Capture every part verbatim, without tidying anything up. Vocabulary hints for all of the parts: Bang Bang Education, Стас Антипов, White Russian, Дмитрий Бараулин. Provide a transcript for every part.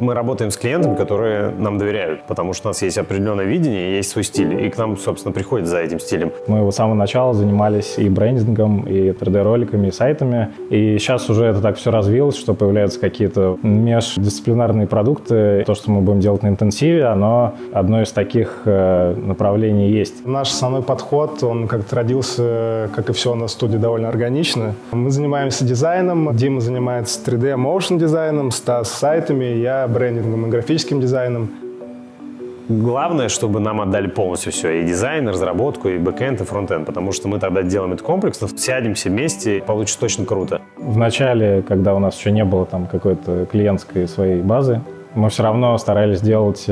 Мы работаем с клиентами, которые нам доверяют, потому что у нас есть определенное видение, есть свой стиль, и к нам, собственно, приходят за этим стилем. Мы с самого начала занимались и брендингом, и три дэ роликами, и сайтами, и сейчас уже это так все развилось, что появляются какие-то междисциплинарные продукты. То, что мы будем делать на интенсиве, оно одно из таких направлений есть. Наш основной подход, он как-то родился, как и все на студии, довольно органично. Мы занимаемся дизайном, Дима занимается три дэ моушн дизайном, Стас сайтами, я брендингом и графическим дизайном. Главное, чтобы нам отдали полностью все, и дизайн, и разработку, и бэкэнд, и фронтенд, потому что мы тогда делаем это комплексно, сядемся вместе, и получится точно круто. В начале, когда у нас еще не было там какой-то клиентской своей базы, мы все равно старались делать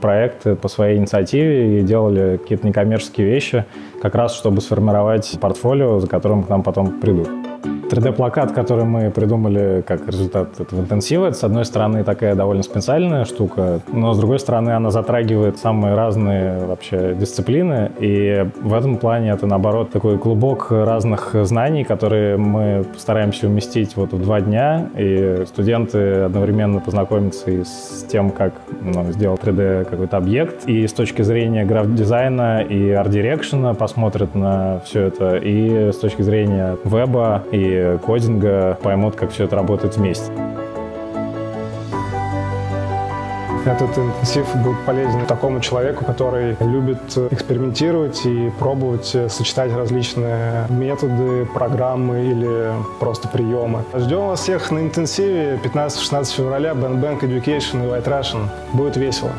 проекты по своей инициативе и делали какие-то некоммерческие вещи, как раз чтобы сформировать портфолио, за которым к нам потом придут. три дэ плакат, который мы придумали как результат этого интенсива, это, с одной стороны, такая довольно специальная штука, но, с другой стороны, она затрагивает самые разные вообще дисциплины, и в этом плане это, наоборот, такой клубок разных знаний, которые мы стараемся уместить вот в два дня, и студенты одновременно познакомятся и с тем, как ну, сделал три дэ какой-то объект, и с точки зрения граф-дизайна и арт-дирекшена посмотрят на все это, и с точки зрения веба и кодинга поймут, как все это работает вместе. Этот интенсив будет полезен такому человеку, который любит экспериментировать и пробовать сочетать различные методы, программы или просто приемы. Ждем вас всех на интенсиве пятнадцатого-шестнадцатого февраля. Bang Bang Education и White Russian. Будет весело.